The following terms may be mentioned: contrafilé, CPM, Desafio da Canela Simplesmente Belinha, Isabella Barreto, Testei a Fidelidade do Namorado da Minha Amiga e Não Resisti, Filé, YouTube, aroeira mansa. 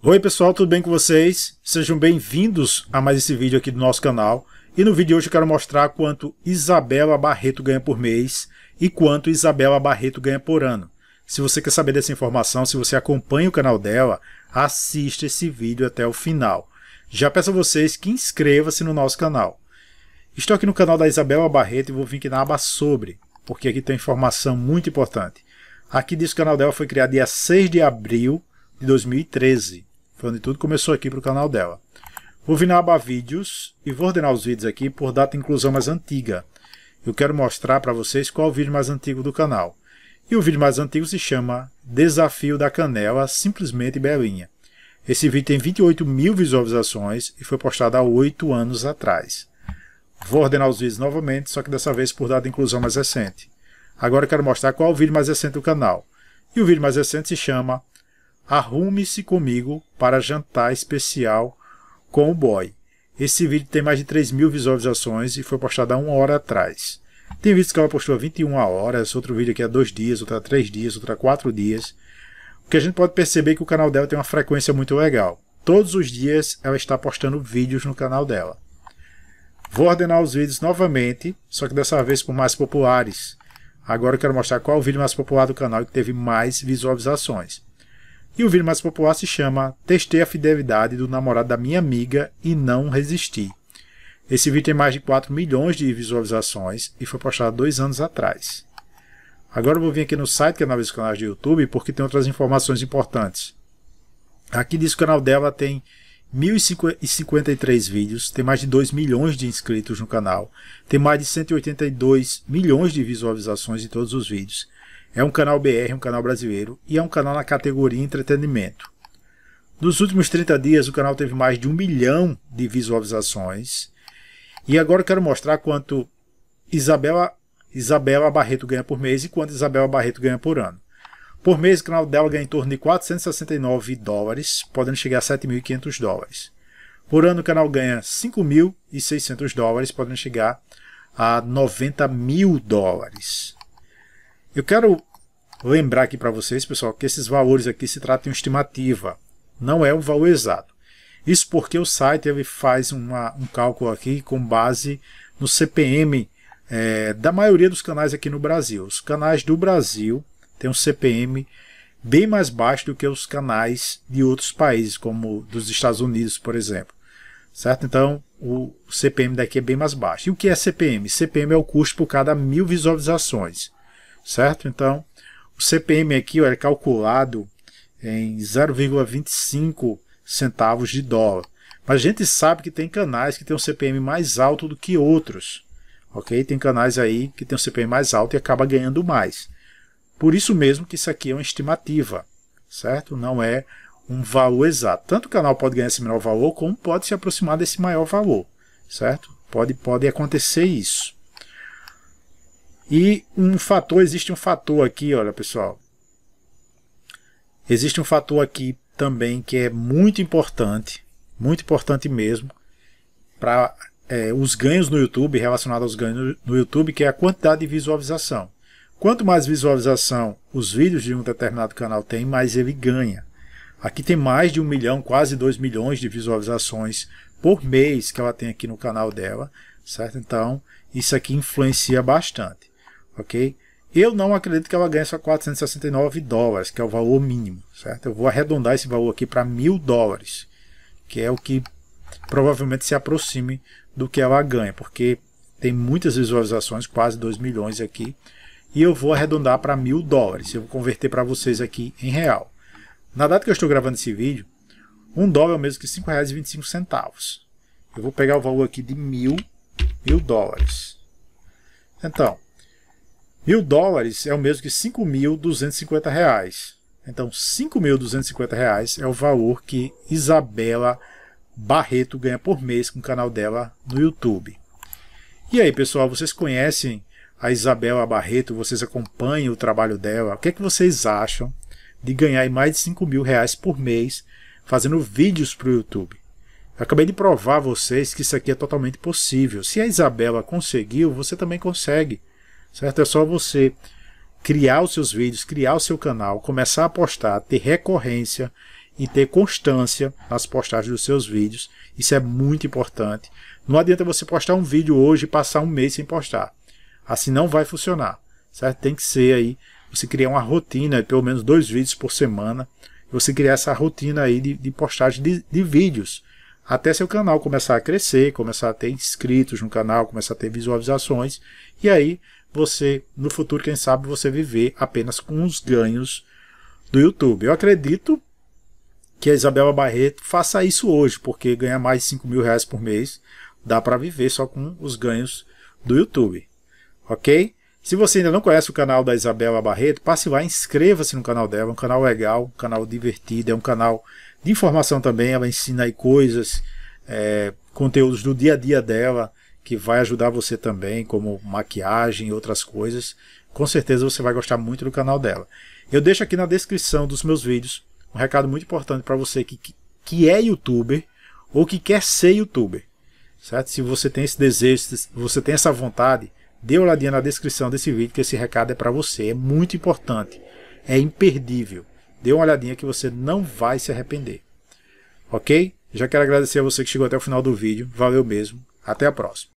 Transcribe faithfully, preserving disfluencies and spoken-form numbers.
Oi pessoal, tudo bem com vocês? Sejam bem-vindos a mais esse vídeo aqui do nosso canal. E no vídeo de hoje eu quero mostrar quanto Isabella Barreto ganha por mês e quanto Isabella Barreto ganha por ano. Se você quer saber dessa informação, se você acompanha o canal dela, assista esse vídeo até o final. Já peço a vocês que inscreva-se no nosso canal. Estou aqui no canal da Isabella Barreto e vou vir aqui na aba sobre, porque aqui tem informação muito importante. Aqui diz que o canal dela foi criado dia seis de abril de dois mil e treze. Foi onde tudo começou aqui para o canal dela. Vou vir na aba vídeos e vou ordenar os vídeos aqui por data de inclusão mais antiga. Eu quero mostrar para vocês qual é o vídeo mais antigo do canal. E o vídeo mais antigo se chama Desafio da Canela Simplesmente Belinha. Esse vídeo tem vinte e oito mil visualizações e foi postado há oito anos atrás. Vou ordenar os vídeos novamente, só que dessa vez por data de inclusão mais recente. Agora eu quero mostrar qual é o vídeo mais recente do canal. E o vídeo mais recente se chama Arrume-se comigo para jantar especial com o boy. Esse vídeo tem mais de três mil visualizações e foi postado há uma hora atrás. Tem vídeos que ela postou há vinte e uma horas, outro vídeo aqui há dois dias, outro há três dias, outro há quatro dias. O que a gente pode perceber é que o canal dela tem uma frequência muito legal. Todos os dias ela está postando vídeos no canal dela. Vou ordenar os vídeos novamente, só que dessa vez por mais populares. Agora eu quero mostrar qual é o vídeo mais popular do canal que teve mais visualizações. E o vídeo mais popular se chama Testei a Fidelidade do Namorado da Minha Amiga e Não Resisti. Esse vídeo tem mais de quatro milhões de visualizações e foi postado há dois anos atrás. Agora eu vou vir aqui no site que analisa os canais do YouTube porque tem outras informações importantes. Aqui diz que o canal dela tem mil e cinquenta e três vídeos, tem mais de dois milhões de inscritos no canal, tem mais de cento e oitenta e dois milhões de visualizações em todos os vídeos. É um canal B R, um canal brasileiro, e é um canal na categoria entretenimento. Nos últimos trinta dias o canal teve mais de um milhão de visualizações. E agora eu quero mostrar quanto Isabella, Isabella Barreto ganha por mês e quanto Isabella Barreto ganha por ano. Por mês o canal dela ganha em torno de quatrocentos e sessenta e nove dólares, podendo chegar a sete mil e quinhentos dólares. Por ano o canal ganha cinco mil e seiscentos dólares, podendo chegar a noventa mil dólares. Eu quero lembrar aqui para vocês, pessoal, que esses valores aqui se tratam de uma estimativa, não é um valor exato. Isso porque o site ele faz uma, um cálculo aqui com base no C P M é, da maioria dos canais aqui no Brasil. Os canais do Brasil têm um C P M bem mais baixo do que os canais de outros países, como dos Estados Unidos, por exemplo. Certo? Então, o C P M daqui é bem mais baixo. E o que é C P M? C P M é o custo por cada mil visualizações. Certo? Então, o C P M aqui ó, é calculado em zero vírgula vinte e cinco centavos de dólar. Mas a gente sabe que tem canais que tem um C P M mais alto do que outros. Ok? Tem canais aí que tem um C P M mais alto e acaba ganhando mais. Por isso mesmo que isso aqui é uma estimativa. Certo? Não é um valor exato. Tanto o canal pode ganhar esse menor valor, como pode se aproximar desse maior valor. Certo? Pode, pode acontecer isso. E um fator, existe um fator aqui, olha pessoal, existe um fator aqui também que é muito importante, muito importante mesmo, para é, os ganhos no YouTube, relacionado aos ganhos no YouTube, que é a quantidade de visualização. Quanto mais visualização os vídeos de um determinado canal tem, mais ele ganha. Aqui tem mais de um milhão, quase dois milhões de visualizações por mês que ela tem aqui no canal dela, certo? Então, isso aqui influencia bastante. Ok? Eu não acredito que ela ganhe só quatrocentos e sessenta e nove dólares, que é o valor mínimo, certo? Eu vou arredondar esse valor aqui para mil dólares, que é o que provavelmente se aproxime do que ela ganha, porque tem muitas visualizações, quase dois milhões aqui, e eu vou arredondar para mil dólares. Eu vou converter para vocês aqui em real. Na data que eu estou gravando esse vídeo, um dólar é o mesmo que cinco reais e vinte e cinco centavos. Eu vou pegar o valor aqui de mil, mil dólares. Então, mil dólares é o mesmo que cinco mil duzentos e cinquenta reais. Então, cinco mil duzentos e cinquenta reais é o valor que Isabella Barreto ganha por mês com o canal dela no YouTube. E aí, pessoal, vocês conhecem a Isabella Barreto? Vocês acompanham o trabalho dela? O que é que vocês acham de ganhar mais de cinco mil reais por mês fazendo vídeos para o YouTube? Eu acabei de provar a vocês que isso aqui é totalmente possível. Se a Isabella conseguiu, você também consegue. Certo? É só você criar os seus vídeos, criar o seu canal, começar a postar, ter recorrência e ter constância nas postagens dos seus vídeos. Isso é muito importante. Não adianta você postar um vídeo hoje e passar um mês sem postar. Assim não vai funcionar, certo? Tem que ser aí, você criar uma rotina, pelo menos dois vídeos por semana, você criar essa rotina aí de, de postagem de, de vídeos, até seu canal começar a crescer, começar a ter inscritos no canal, começar a ter visualizações, e aí você, no futuro, quem sabe, você viver apenas com os ganhos do YouTube. Eu acredito que a Isabella Barreto faça isso hoje, porque ganha mais de cinco mil reais por mês, dá para viver só com os ganhos do YouTube, ok? Se você ainda não conhece o canal da Isabella Barreto, passe lá, inscreva-se no canal dela, é um canal legal, um canal divertido, é um canal de informação também, ela ensina aí coisas, é, conteúdos do dia a dia dela, que vai ajudar você também, como maquiagem e outras coisas. Com certeza você vai gostar muito do canal dela. Eu deixo aqui na descrição dos meus vídeos um recado muito importante para você que, que é youtuber ou que quer ser youtuber, certo? Se você tem esse desejo, se você tem essa vontade, dê uma olhadinha na descrição desse vídeo, que esse recado é para você, é muito importante, é imperdível. Dê uma olhadinha que você não vai se arrepender, ok? Já quero agradecer a você que chegou até o final do vídeo, valeu mesmo, até a próxima.